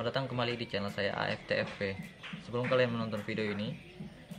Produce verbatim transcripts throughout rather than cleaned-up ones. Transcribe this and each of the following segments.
Selamat datang kembali di channel saya A F T F P. Sebelum kalian menonton video ini,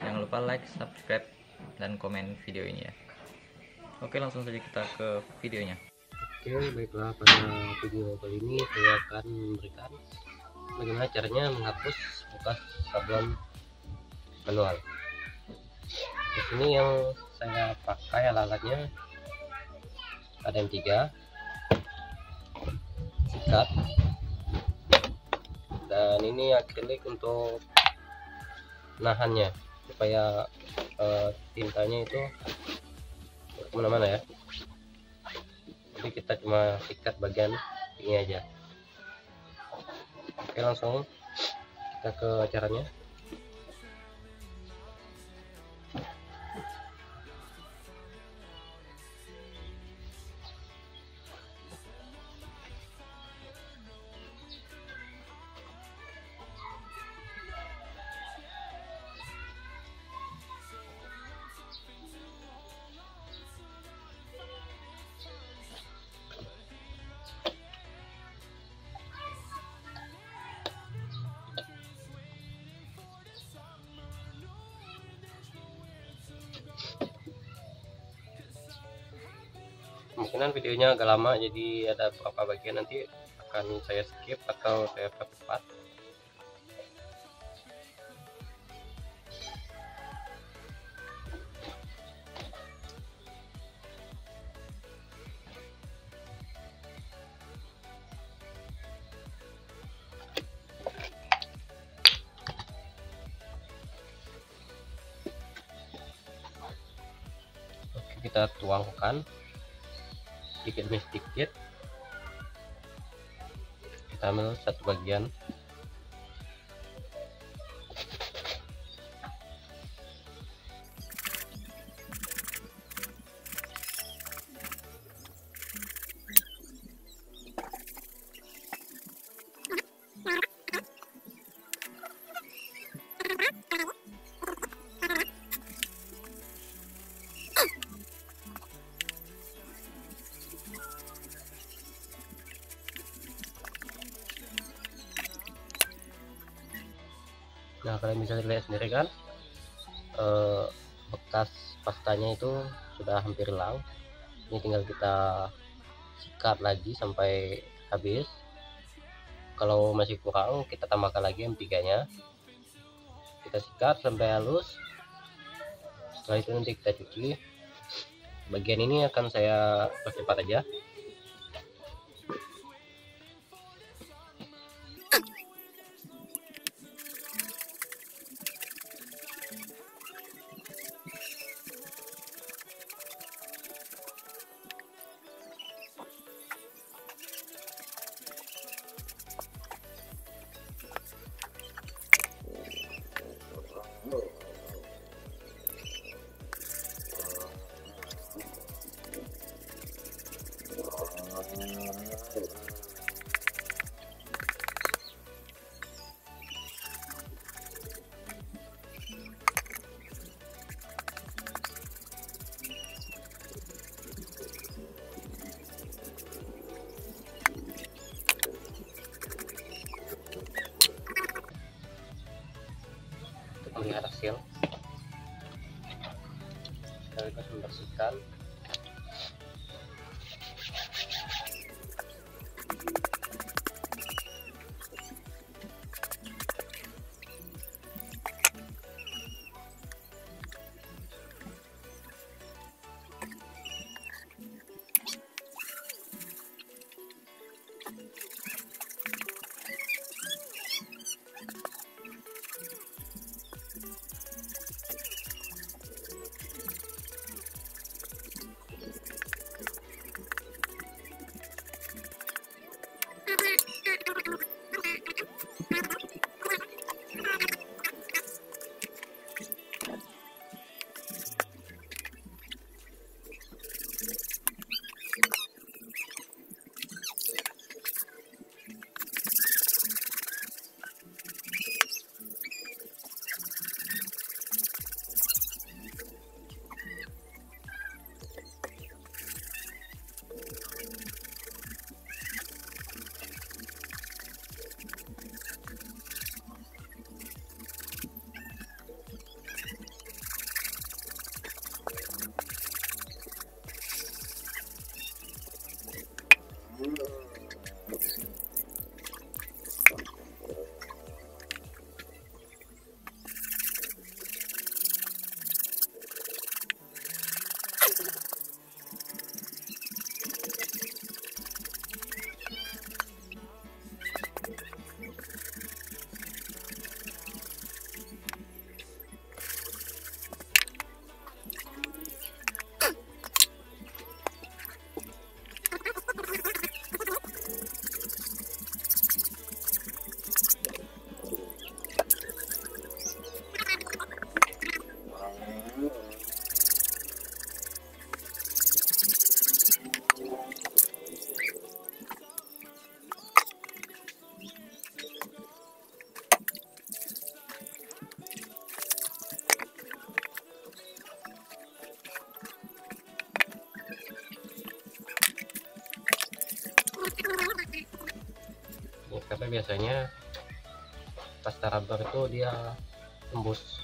jangan lupa like, subscribe, dan komen video ini ya. Oke, langsung saja kita ke videonya. Oke, baiklah, pada video kali ini saya akan memberikan bagaimana caranya menghapus bekas sablon manual. Di sini yang saya pakai alatnya ada M tiga, sikat, dan ini akrilik untuk nahannya supaya uh, tintanya itu kemana-mana ya. Jadi kita cuma sikat bagian ini aja. Oke, langsung kita ke caranya. Mungkinan videonya agak lama, jadi ada beberapa bagian nanti akan saya skip atau saya percepat. Oke, kita tuangkan sedikit demi sedikit, kita ambil satu bagian. Nah, kalian bisa lihat sendiri kan, e, bekas pastanya itu sudah hampir hilang. Ini tinggal kita sikat lagi sampai habis. Kalau masih kurang, kita tambahkan lagi M tiga nya, kita sikat sampai halus. Setelah itu nanti kita cuci. Bagian ini akan saya percepat aja. Melihat hasil, sekaligus membersihkan. tapi biasanya pasta rubber itu dia tembus.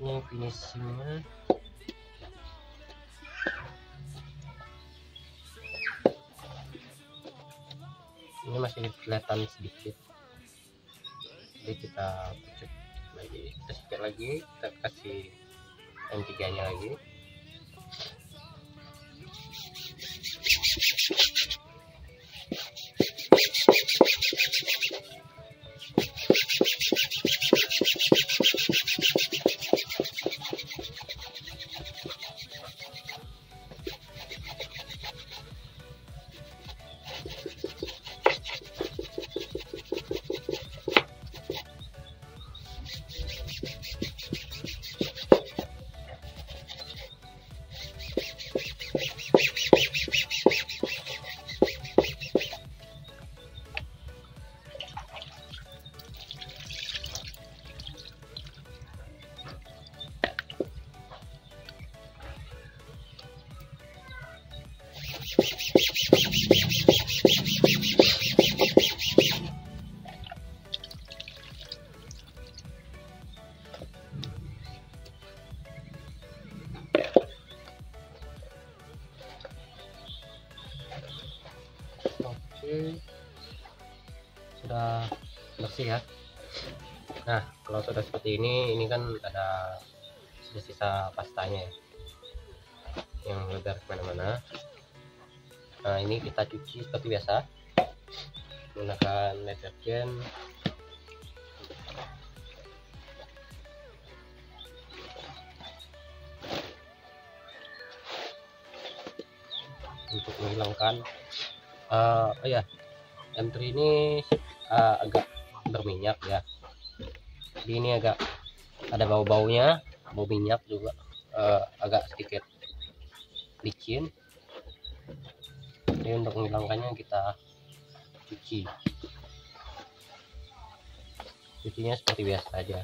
Ini finishingnya ini masih kelihatan sedikit, jadi kita pucuk lagi, kita sedikit lagi, kita kasih M tiga nya lagi. Sudah bersih ya. Nah, kalau sudah seperti ini, ini kan ada sisa-sisa pastanya ya, yang lebar kemana-mana. Nah, ini kita cuci seperti biasa menggunakan deterjen. Untuk menghilangkan uh, oh ya, M tiga ini uh, agak berminyak ya, jadi ini agak ada bau-baunya, bau minyak juga, uh, agak sedikit licin. Jadi untuk menghilangkannya kita cuci, cucinya seperti biasa aja.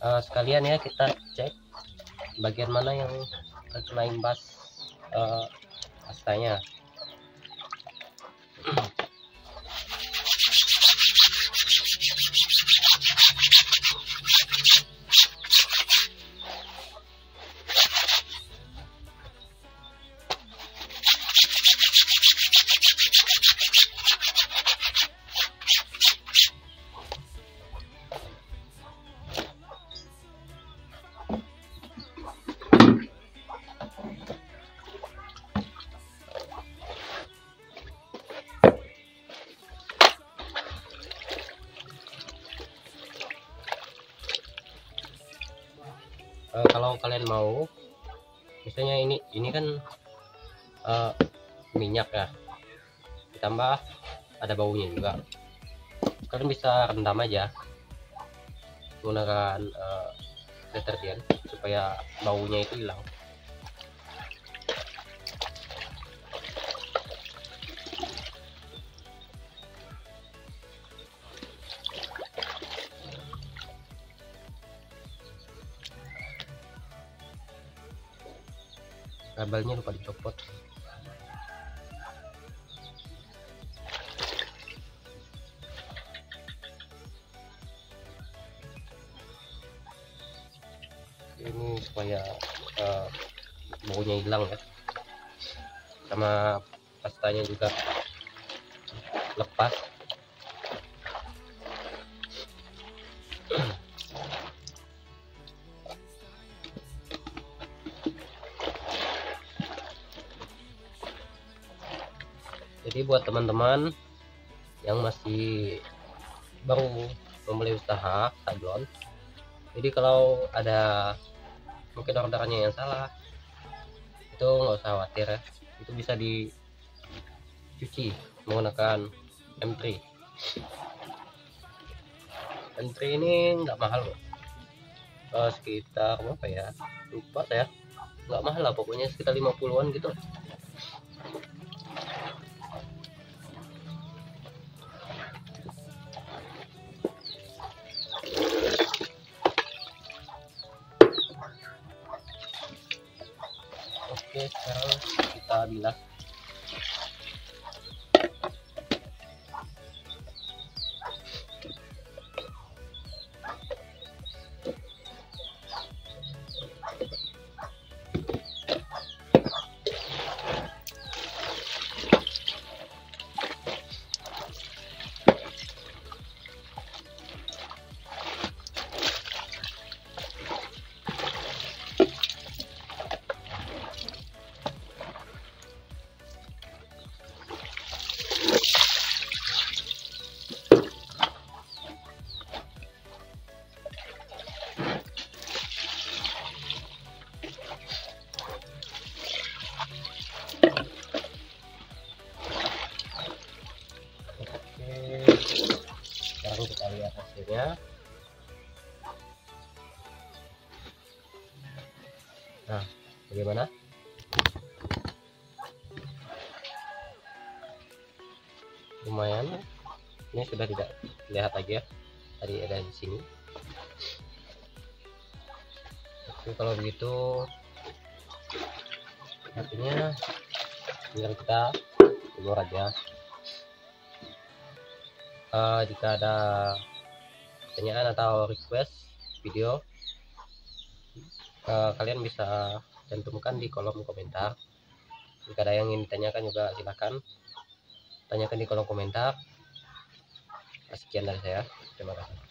Uh, sekalian ya kita cek bagian mana yang terkena imbas uh, pastanya. Uh, kalau kalian mau, misalnya ini ini kan uh, minyak ya, ditambah ada baunya juga, kalian bisa rendam aja menggunakan uh, deterjen supaya baunya itu hilang. kabelnya lupa dicopot. Ini supaya uh, baunya hilang ya, sama pastanya juga lepas. Jadi buat teman-teman yang masih baru memulai usaha sablon, jadi kalau ada mungkin orderannya yang salah, itu nggak usah khawatir ya, itu bisa dicuci menggunakan M tiga. M tiga ini nggak mahal loh, eh, sekitar berapa ya, lupa saya, nggak mahal lah, pokoknya sekitar lima puluhan gitu. Oke, sekarang kita bilas. Ya. Nah, bagaimana? Lumayan. Ini sudah tidak terlihat lagi ya. Tadi ada di sini. Oke, kalau begitu artinya tinggal kita keluar aja. Uh, jika ada pertanyaan atau request video, uh, kalian bisa cantumkan di kolom komentar. Jika ada yang ingin ditanyakan juga silahkan tanyakan di kolom komentar. Sekian dari saya, terima kasih.